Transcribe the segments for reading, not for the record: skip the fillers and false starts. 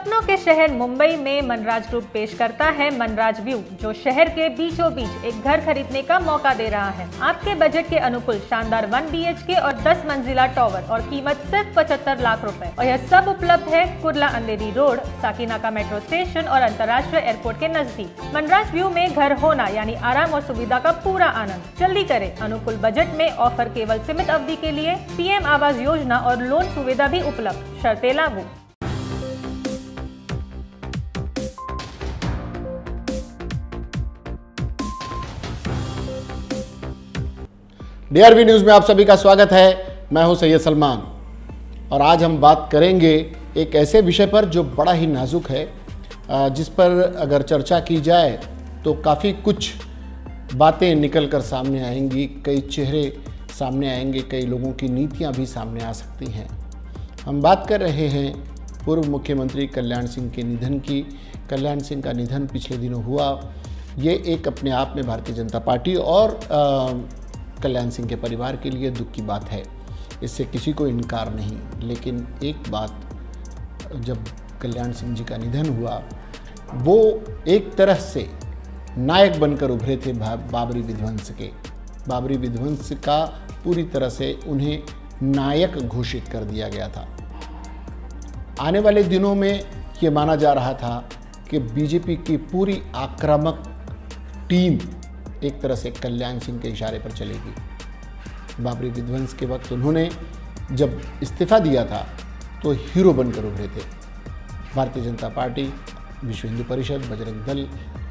सपनों के शहर मुंबई में मनराज ग्रुप पेश करता है मनराज व्यू, जो शहर के बीचों बीच एक घर खरीदने का मौका दे रहा है। आपके बजट के अनुकूल शानदार 1 BHK और 10 मंजिला टॉवर और कीमत सिर्फ 75 लाख रुपए। और यह सब उपलब्ध है Kurla Andheri road, Sakinaka metro station और अंतर्राष्ट्रीय एयरपोर्ट के नजदीक। मनराज व्यू में घर होना यानी आराम और सुविधा का पूरा आनंद। जल्दी करें, अनुकूल बजट में ऑफर केवल सीमित अवधि के लिए। PM आवास योजना और लोन सुविधा भी उपलब्ध, शर्तें लागू। DRV न्यूज में आप सभी का स्वागत है। मैं हूं सैयद सलमान और आज हम बात करेंगे एक ऐसे विषय पर जो बड़ा ही नाजुक है, जिस पर अगर चर्चा की जाए तो काफ़ी कुछ बातें निकल कर सामने आएंगी, कई चेहरे सामने आएंगे, कई लोगों की नीतियां भी सामने आ सकती हैं। हम बात कर रहे हैं पूर्व मुख्यमंत्री कल्याण सिंह के निधन की। कल्याण सिंह का निधन पिछले दिनों हुआ। ये एक अपने आप में भारतीय जनता पार्टी और कल्याण सिंह के परिवार के लिए दुख की बात है, इससे किसी को इनकार नहीं। लेकिन एक बात, जब कल्याण सिंह जी का निधन हुआ, वो एक तरह से नायक बनकर उभरे थे बाबरी विध्वंस के। बाबरी विध्वंस का पूरी तरह से उन्हें नायक घोषित कर दिया गया था। आने वाले दिनों में ये माना जा रहा था कि बीजेपी की पूरी आक्रामक टीम एक तरह से कल्याण सिंह के इशारे पर चलेगी। बाबरी विध्वंस के वक्त उन्होंने जब इस्तीफा दिया था तो हीरो बनकर उभरे थे। भारतीय जनता पार्टी, विश्व हिंदू परिषद, बजरंग दल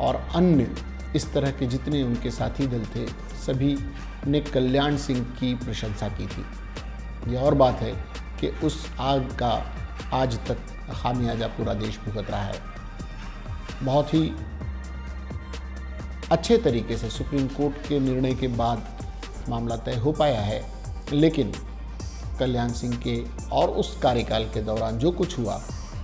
और अन्य इस तरह के जितने उनके साथी दल थे, सभी ने कल्याण सिंह की प्रशंसा की थी। यह और बात है कि उस आग का आज तक खामियाजा पूरा देश भुगत रहा है। बहुत ही अच्छे तरीके से सुप्रीम कोर्ट के निर्णय के बाद मामला तय हो पाया है, लेकिन कल्याण सिंह के और उस कार्यकाल के दौरान जो कुछ हुआ,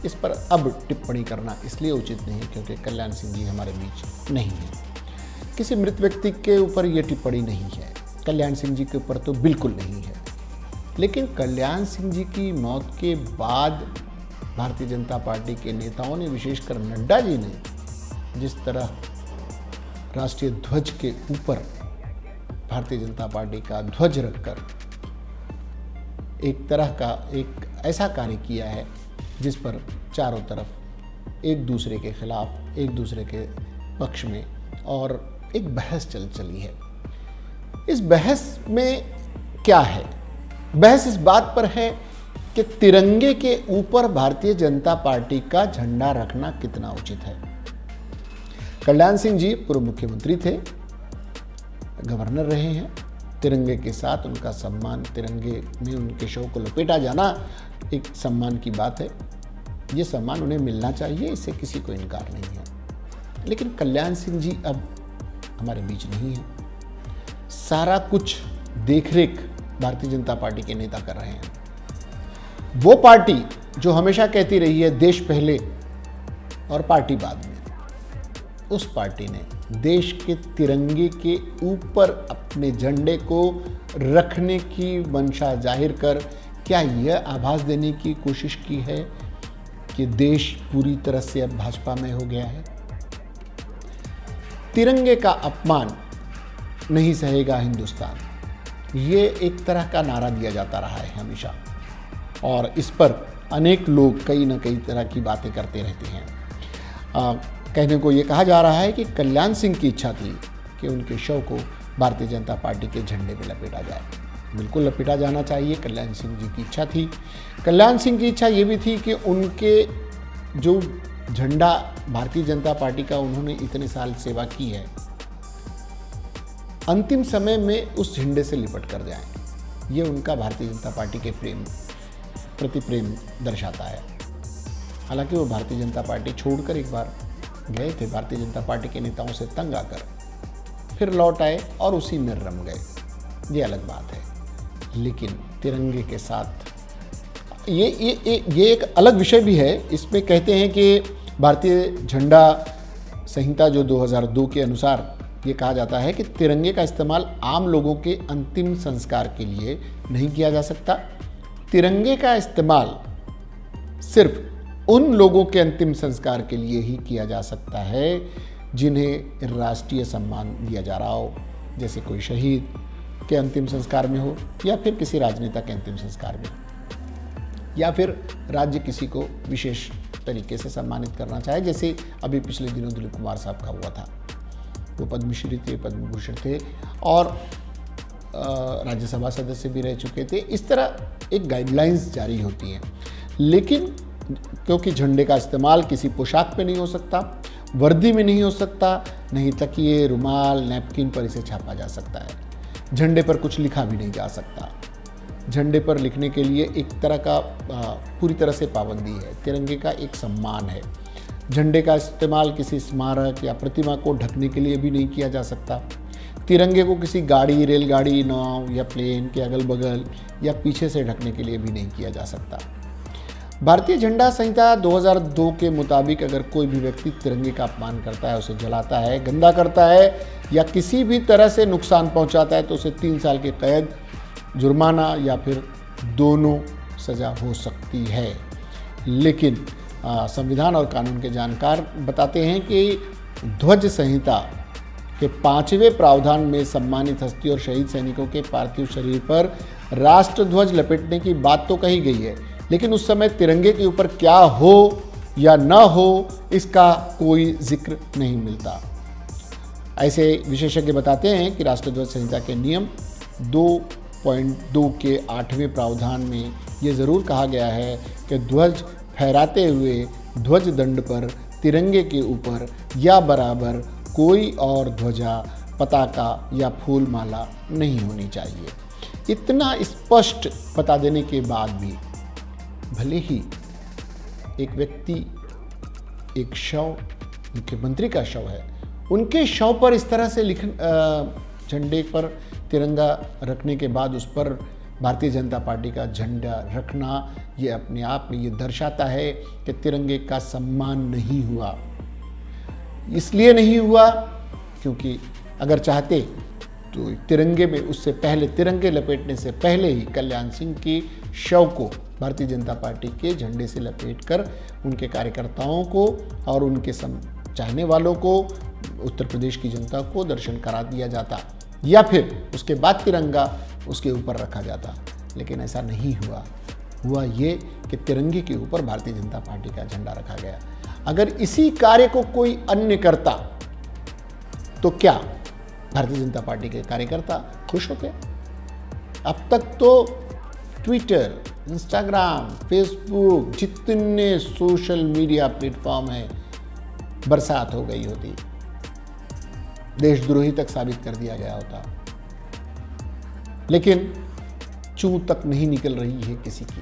इस पर अब टिप्पणी करना इसलिए उचित नहीं क्योंकि कल्याण सिंह जी हमारे बीच नहीं हैं। किसी मृत व्यक्ति के ऊपर ये टिप्पणी नहीं है, कल्याण सिंह जी के ऊपर तो बिल्कुल नहीं है। लेकिन कल्याण सिंह जी की मौत के बाद भारतीय जनता पार्टी के नेताओं ने, विशेषकर नड्डा जी ने, जिस तरह राष्ट्रीय ध्वज के ऊपर भारतीय जनता पार्टी का ध्वज रखकर एक तरह का एक ऐसा कार्य किया है जिस पर चारों तरफ एक दूसरे के खिलाफ, एक दूसरे के पक्ष में और एक बहस चली है। इस बहस में क्या है? बहस इस बात पर है कि तिरंगे के ऊपर भारतीय जनता पार्टी का झंडा रखना कितना उचित है। कल्याण सिंह जी पूर्व मुख्यमंत्री थे, गवर्नर रहे हैं। तिरंगे के साथ उनका सम्मान, तिरंगे में उनके शव को लपेटा जाना एक सम्मान की बात है। ये सम्मान उन्हें मिलना चाहिए, इससे किसी को इनकार नहीं है। लेकिन कल्याण सिंह जी अब हमारे बीच नहीं है। सारा कुछ देखरेख भारतीय जनता पार्टी के नेता कर रहे हैं। वो पार्टी जो हमेशा कहती रही है देश पहले और पार्टी बाद में, उस पार्टी ने देश के तिरंगे के ऊपर अपने झंडे को रखने की मंशा जाहिर कर क्या यह आभास देने की कोशिश की है कि देश पूरी तरह से अब भाजपा में हो गया है, तिरंगे का अपमान नहीं सहेगा हिंदुस्तान। ये एक तरह का नारा दिया जाता रहा है हमेशा और इस पर अनेक लोग कई ना कई तरह की बातें करते रहते हैं। कहने को ये कहा जा रहा है कि कल्याण सिंह की इच्छा थी कि उनके शव को भारतीय जनता पार्टी के झंडे में लपेटा जाए। बिल्कुल लपेटा जाना चाहिए, कल्याण सिंह जी की इच्छा थी। कल्याण सिंह की इच्छा ये भी थी कि उनके जो झंडा भारतीय जनता पार्टी का, उन्होंने इतने साल सेवा की है, अंतिम समय में उस झंडे से लिपट कर जाएं। ये उनका भारतीय जनता पार्टी के प्रति प्रेम दर्शाता है। हालांकि वो भारतीय जनता पार्टी छोड़कर एक बार गए थे, भारतीय जनता पार्टी के नेताओं से तंग आकर फिर लौट आए और उसी में रम गए, ये अलग बात है। लेकिन तिरंगे के साथ ये एक अलग विषय भी है। इसमें कहते हैं कि भारतीय झंडा संहिता जो 2002 के अनुसार ये कहा जाता है कि तिरंगे का इस्तेमाल आम लोगों के अंतिम संस्कार के लिए नहीं किया जा सकता। तिरंगे का इस्तेमाल सिर्फ उन लोगों के अंतिम संस्कार के लिए ही किया जा सकता है जिन्हें राष्ट्रीय सम्मान दिया जा रहा हो, जैसे कोई शहीद के अंतिम संस्कार में हो या फिर किसी राजनेता के अंतिम संस्कार में, या फिर राज्य किसी को विशेष तरीके से सम्मानित करना चाहे, जैसे अभी पिछले दिनों दिलीप कुमार साहब का हुआ था। वो पद्मश्री थे, पद्मभूषण थे और राज्यसभा सदस्य भी रह चुके थे। इस तरह एक गाइडलाइंस जारी होती हैं, लेकिन क्योंकि झंडे का इस्तेमाल किसी पोशाक पे नहीं हो सकता, वर्दी में नहीं हो सकता, नहीं तकिए, रुमाल, नैपकिन पर इसे छापा जा सकता है। झंडे पर कुछ लिखा भी नहीं जा सकता। झंडे पर लिखने के लिए एक तरह का पूरी तरह से पाबंदी है। तिरंगे का एक सम्मान है। झंडे का इस्तेमाल किसी स्मारक या प्रतिमा को ढकने के लिए भी नहीं किया जा सकता। तिरंगे को किसी गाड़ी, रेलगाड़ी, नाव या प्लेन के अगल बगल या पीछे से ढकने के लिए भी नहीं किया जा सकता। भारतीय झंडा संहिता 2002 के मुताबिक अगर कोई भी व्यक्ति तिरंगे का अपमान करता है, उसे जलाता है, गंदा करता है या किसी भी तरह से नुकसान पहुंचाता है तो उसे 3 साल की कैद, जुर्माना या फिर दोनों सज़ा हो सकती है। लेकिन संविधान और कानून के जानकार बताते हैं कि ध्वज संहिता के 5वें प्रावधान में सम्मानित हस्ती और शहीद सैनिकों के पार्थिव शरीर पर राष्ट्रध्वज लपेटने की बात तो कही गई है, लेकिन उस समय तिरंगे के ऊपर क्या हो या न हो इसका कोई जिक्र नहीं मिलता। ऐसे विशेषज्ञ बताते हैं कि राष्ट्रध्वज संहिता के नियम 2.2 के 8वें प्रावधान में ये ज़रूर कहा गया है कि ध्वज फहराते हुए ध्वज दंड पर तिरंगे के ऊपर या बराबर कोई और ध्वजा, पताका या फूल माला नहीं होनी चाहिए। इतना स्पष्ट बता देने के बाद भी भले ही एक व्यक्ति, एक शव, मुख्यमंत्री का शव है, उनके शव पर इस तरह से झंडे पर तिरंगा रखने के बाद उस पर भारतीय जनता पार्टी का झंडा रखना, ये अपने आप में ये दर्शाता है कि तिरंगे का सम्मान नहीं हुआ। इसलिए नहीं हुआ क्योंकि अगर चाहते तो तिरंगे में, उससे पहले, तिरंगे लपेटने से पहले ही कल्याण सिंह के शव को भारतीय जनता पार्टी के झंडे से लपेटकर उनके कार्यकर्ताओं को और उनके चाहने वालों को, उत्तर प्रदेश की जनता को दर्शन करा दिया जाता या फिर उसके बाद तिरंगा उसके ऊपर रखा जाता। लेकिन ऐसा नहीं हुआ। हुआ ये कि तिरंगे के ऊपर भारतीय जनता पार्टी का झंडा रखा गया। अगर इसी कार्य को कोई अन्य करता तो क्या भारतीय जनता पार्टी के कार्यकर्ता खुश होते? अब तक तो ट्विटर, इंस्टाग्राम, फेसबुक, जितने सोशल मीडिया प्लेटफॉर्म है, बरसात हो गई होती, देशद्रोही तक साबित कर दिया गया होता। लेकिन चू तक नहीं निकल रही है किसी की।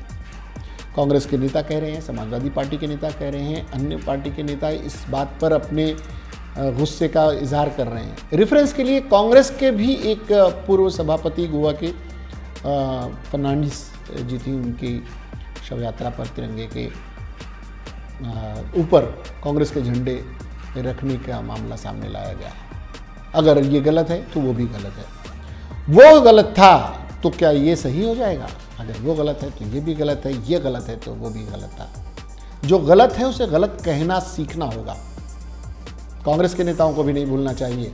कांग्रेस के नेता कह रहे हैं, समाजवादी पार्टी के नेता कह रहे हैं, अन्य पार्टी के नेता इस बात पर अपने गुस्से का इजहार कर रहे हैं। रेफरेंस के लिए कांग्रेस के भी एक पूर्व सभापति, गोवा के फर्नांडिस जी थी, उनकी शव यात्रा पर तिरंगे के ऊपर कांग्रेस के झंडे रखने का मामला सामने लाया गया। अगर ये गलत है तो वो भी गलत है। वो गलत था तो क्या ये सही हो जाएगा? अगर वो गलत है तो ये भी गलत है, ये गलत है तो वो भी गलत था। जो गलत है उसे गलत कहना सीखना होगा। कांग्रेस के नेताओं को भी नहीं भूलना चाहिए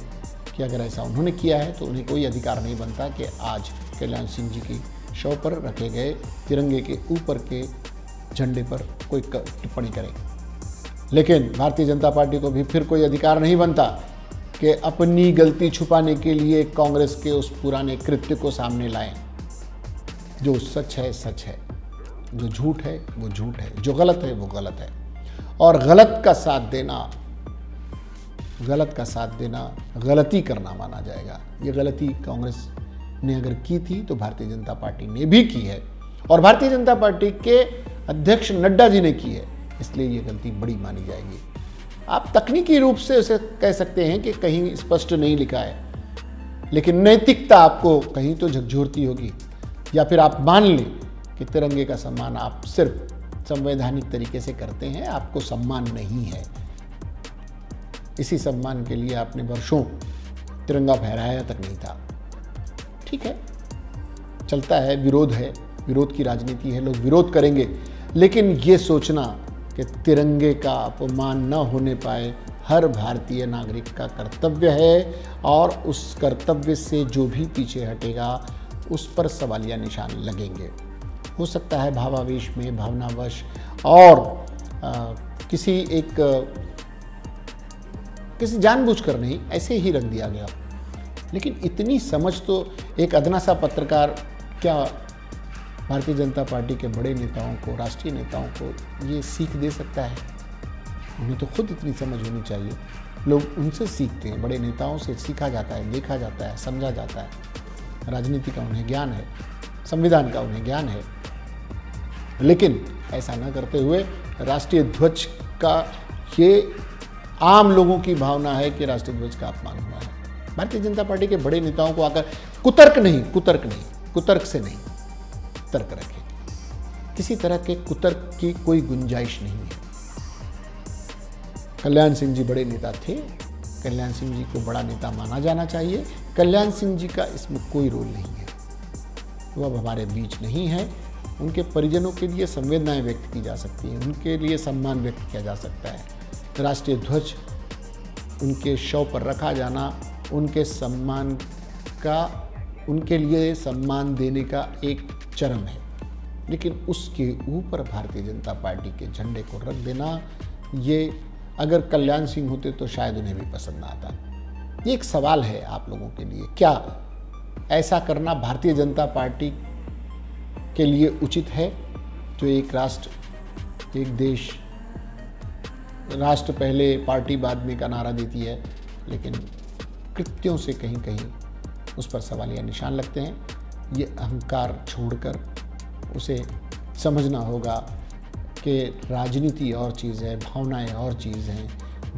कि अगर ऐसा उन्होंने किया है तो उन्हें कोई अधिकार नहीं बनता कि आज कल्याण सिंह जी की शव पर रखे गए तिरंगे के ऊपर के झंडे पर कोई टिप्पणी करें। लेकिन भारतीय जनता पार्टी को भी फिर कोई अधिकार नहीं बनता कि अपनी गलती छुपाने के लिए कांग्रेस के उस पुराने कृत्य को सामने लाएं। जो सच है सच है, जो झूठ है वो झूठ है, जो गलत है वो गलत है। और गलत का साथ देना गलती करना माना जाएगा। ये गलती कांग्रेस ने अगर की थी तो भारतीय जनता पार्टी ने भी की है और भारतीय जनता पार्टी के अध्यक्ष नड्डा जी ने की है, इसलिए ये गलती बड़ी मानी जाएगी। आप तकनीकी रूप से उसे कह सकते हैं कि कहीं स्पष्ट नहीं लिखा है, लेकिन नैतिकता आपको कहीं तो झकझोरती होगी। या फिर आप मान लें कि तिरंगे का सम्मान आप सिर्फ संवैधानिक तरीके से करते हैं, आपको सम्मान नहीं है। इसी सम्मान के लिए आपने वर्षों तिरंगा फहराया तक नहीं था। ठीक है, चलता है, विरोध की राजनीति है, लोग विरोध करेंगे, लेकिन ये सोचना कि तिरंगे का अपमान न होने पाए, हर भारतीय नागरिक का कर्तव्य है और उस कर्तव्य से जो भी पीछे हटेगा उस पर सवालिया निशान लगेंगे। हो सकता है भावावेश में, भावनावश और किसी जानबूझकर नहीं, ऐसे ही रख दिया गया, लेकिन इतनी समझ तो एक अदना सा पत्रकार क्या भारतीय जनता पार्टी के बड़े नेताओं को, राष्ट्रीय नेताओं को ये सीख दे सकता है? उन्हें तो खुद इतनी समझ होनी चाहिए। लोग उनसे सीखते हैं, बड़े नेताओं से सीखा जाता है, देखा जाता है, समझा जाता है। राजनीति का उन्हें ज्ञान है, संविधान का उन्हें ज्ञान है, लेकिन ऐसा ना करते हुए राष्ट्रीय ध्वज का, ये आम लोगों की भावना है कि राष्ट्रीय ध्वज का अपमान हुआ है। भारतीय जनता पार्टी के बड़े नेताओं को आकर कुतर्क से नहीं, तर्क रखें। किसी तरह के कुतर्क की कोई गुंजाइश नहीं है। कल्याण सिंह जी बड़े नेता थे, कल्याण सिंह जी को बड़ा नेता माना जाना चाहिए। कल्याण सिंह जी का इसमें कोई रोल नहीं है, वह अब हमारे बीच नहीं है। उनके परिजनों के लिए संवेदनाएं व्यक्त की जा सकती हैं, उनके लिए सम्मान व्यक्त किया जा सकता है। राष्ट्रीय ध्वज उनके शव पर रखा जाना उनके सम्मान का, उनके लिए सम्मान देने का एक चरम है, लेकिन उसके ऊपर भारतीय जनता पार्टी के झंडे को रख देना, ये अगर कल्याण सिंह होते तो शायद उन्हें भी पसंद ना आता। ये एक सवाल है आप लोगों के लिए, क्या ऐसा करना भारतीय जनता पार्टी के लिए उचित है, जो एक राष्ट्र एक देश, राष्ट्र पहले पार्टी बाद में का नारा देती है, लेकिन कृत्यों से कहीं कहीं उस पर सवालिया निशान लगते हैं। ये अहंकार छोड़कर उसे समझना होगा कि राजनीति और चीज़ है, भावनाएं और चीज़ हैं,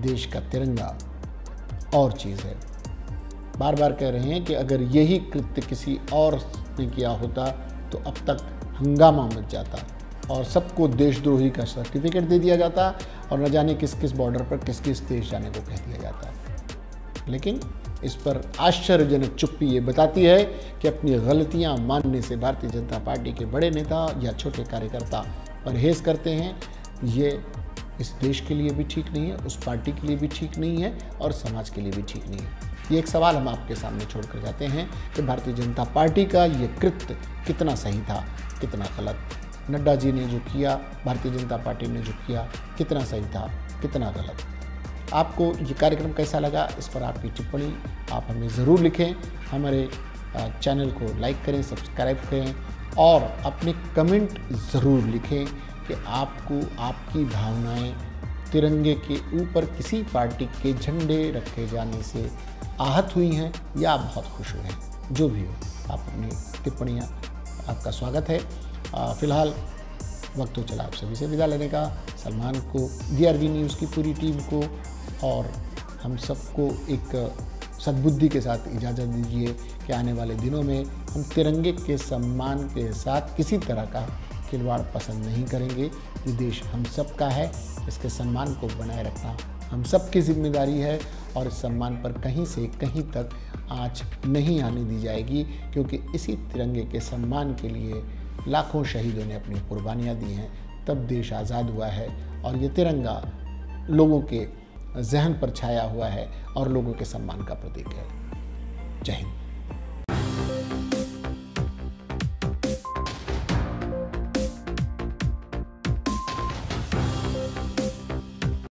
देश का तिरंगा और चीज़ है। बार बार कह रहे हैं कि अगर यही कृत्य किसी और ने किया होता तो अब तक हंगामा मच जाता और सबको देशद्रोही का सर्टिफिकेट दे दिया जाता और न जाने किस किस बॉर्डर पर किस किस देश जाने को कह दिया जाता। लेकिन इस पर आश्चर्यजनक चुप्पी ये बताती है कि अपनी गलतियां मानने से भारतीय जनता पार्टी के बड़े नेता या छोटे कार्यकर्ता परहेज करते हैं। ये इस देश के लिए भी ठीक नहीं है, उस पार्टी के लिए भी ठीक नहीं है और समाज के लिए भी ठीक नहीं है। ये एक सवाल हम आपके सामने छोड़कर जाते हैं कि भारतीय जनता पार्टी का ये कृत्य कितना सही था, कितना गलत। नड्डा जी ने जो किया, भारतीय जनता पार्टी ने जो किया, कितना सही था, कितना गलत। आपको ये कार्यक्रम कैसा लगा, इस पर आपकी टिप्पणी आप हमें ज़रूर लिखें। हमारे चैनल को लाइक करें, सब्सक्राइब करें और अपने कमेंट ज़रूर लिखें कि आपको, आपकी भावनाएँ तिरंगे के ऊपर किसी पार्टी के झंडे रखे जाने से आहत हुई हैं या आप बहुत खुश हुए हैं। जो भी हो, आप अपनी टिप्पणियाँ, आपका स्वागत है। फ़िलहाल वक्त हो चला आप सभी से विदा लेने का। सलमान को, DRV न्यूज़ की पूरी टीम को और हम सबको एक सद्बुद्धि के साथ इजाज़त दीजिए कि आने वाले दिनों में हम तिरंगे के सम्मान के साथ किसी तरह का खिलवाड़ पसंद नहीं करेंगे। ये देश हम सब का है, इसके सम्मान को बनाए रखना हम सब की जिम्मेदारी है और इस सम्मान पर कहीं से कहीं तक आँच नहीं आने दी जाएगी, क्योंकि इसी तिरंगे के सम्मान के लिए लाखों शहीदों ने अपनी कुर्बानियाँ दी हैं, तब देश आज़ाद हुआ है और ये तिरंगा लोगों के जहन पर छाया हुआ है और लोगों के सम्मान का प्रतीक है। जय हिंद।